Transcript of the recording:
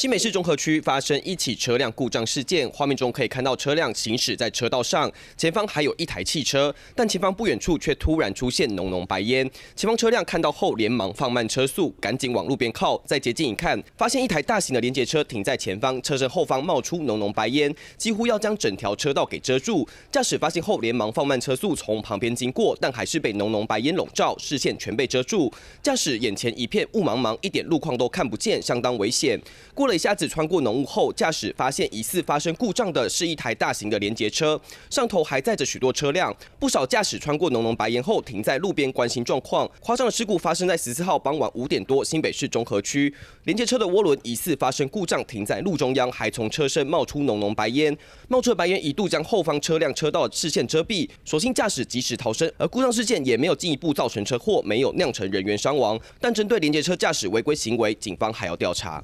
新北市中和区发生一起车辆故障事件，画面中可以看到车辆行驶在车道上，前方还有一台汽车，但前方不远处却突然出现浓浓白烟。前方车辆看到后连忙放慢车速，赶紧往路边靠。再接近一看，发现一台大型的联结车停在前方，车身后方冒出浓浓白烟，几乎要将整条车道给遮住。驾驶发现后连忙放慢车速从旁边经过，但还是被浓浓白烟笼罩，视线全被遮住。驾驶眼前一片雾茫茫，一点路况都看不见，相当危险。 一下子穿过浓雾后，驾驶发现疑似发生故障的是一台大型的联结车，上头还载着许多车辆。不少驾驶穿过浓浓白烟后，停在路边关心状况。夸张的事故发生在14号傍晚5点多，新北市中和区联结车的涡轮疑似发生故障，停在路中央，还从车身冒出浓浓白烟。冒出的白烟一度将后方车辆车道的视线遮蔽，所幸驾驶及时逃生，而故障事件也没有进一步造成车祸，没有酿成人员伤亡。但针对联结车驾驶违规行为，警方还要调查。